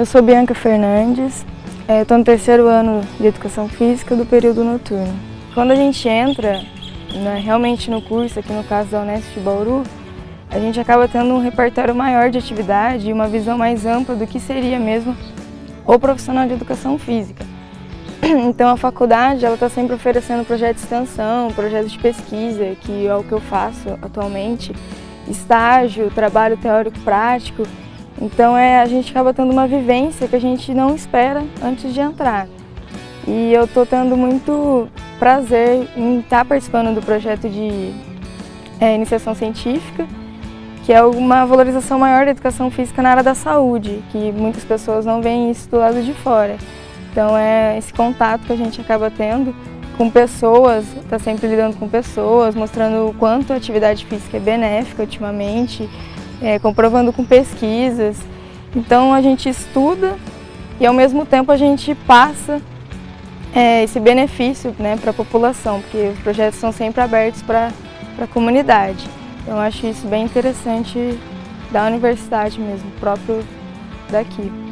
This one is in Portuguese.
Eu sou Bianca Fernandes, estou no terceiro ano de Educação Física do período noturno. Quando a gente entra realmente no curso, aqui no caso da Unesp de Bauru, a gente acaba tendo um repertório maior de atividade e uma visão mais ampla do que seria mesmo o profissional de Educação Física. Então a faculdade está sempre oferecendo projetos de extensão, projetos de pesquisa, que é o que eu faço atualmente, estágio, trabalho teórico-prático. Então a gente acaba tendo uma vivência que a gente não espera antes de entrar. E eu estou tendo muito prazer em estar participando do projeto de iniciação científica, que é uma valorização maior da educação física na área da saúde, que muitas pessoas não veem isso do lado de fora. Então é esse contato que a gente acaba tendo com pessoas, está sempre lidando com pessoas, mostrando o quanto a atividade física é benéfica ultimamente, comprovando com pesquisas. Então a gente estuda e ao mesmo tempo a gente passa esse benefício, né, para a população, porque os projetos são sempre abertos para a comunidade. Então eu acho isso bem interessante da universidade mesmo, próprio daqui.